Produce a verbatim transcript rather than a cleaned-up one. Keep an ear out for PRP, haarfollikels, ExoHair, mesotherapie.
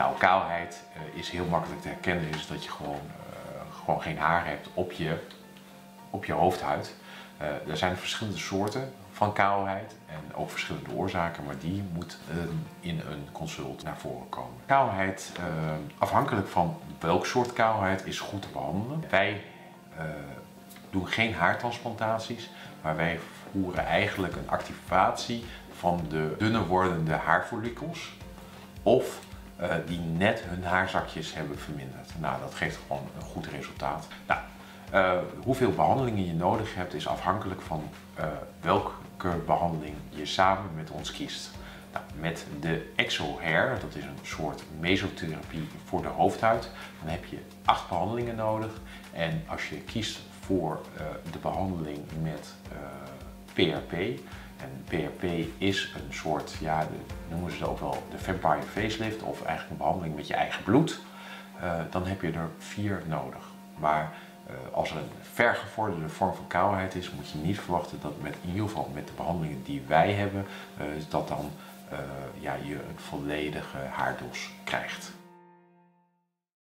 Nou, kaalheid uh, is heel makkelijk te herkennen, is dat je gewoon, uh, gewoon geen haar hebt op je, op je hoofdhuid. Uh, er zijn verschillende soorten van kaalheid en ook verschillende oorzaken, maar die moet uh, in een consult naar voren komen. Kaalheid, uh, afhankelijk van welk soort kaalheid, is goed te behandelen. Wij uh, doen geen haartransplantaties, maar wij voeren eigenlijk een activatie van de dunner wordende haarfollicels of uh, die net hun haarzakjes hebben verminderd. Nou, dat geeft gewoon een goed resultaat. Nou, Uh, hoeveel behandelingen je nodig hebt is afhankelijk van uh, welke behandeling je samen met ons kiest. Nou, met de ExoHair, dat is een soort mesotherapie voor de hoofdhuid, dan heb je acht behandelingen nodig. En als je kiest voor uh, de behandeling met uh, P R P, en P R P is een soort, ja, de, noemen ze het ook wel de vampire facelift, of eigenlijk een behandeling met je eigen bloed, uh, dan heb je er vier nodig. Maar als er een vergevorderde vorm van kaalheid is, moet je niet verwachten dat met, in ieder geval met de behandelingen die wij hebben, uh, dat dan uh, ja, je een volledige haardos krijgt.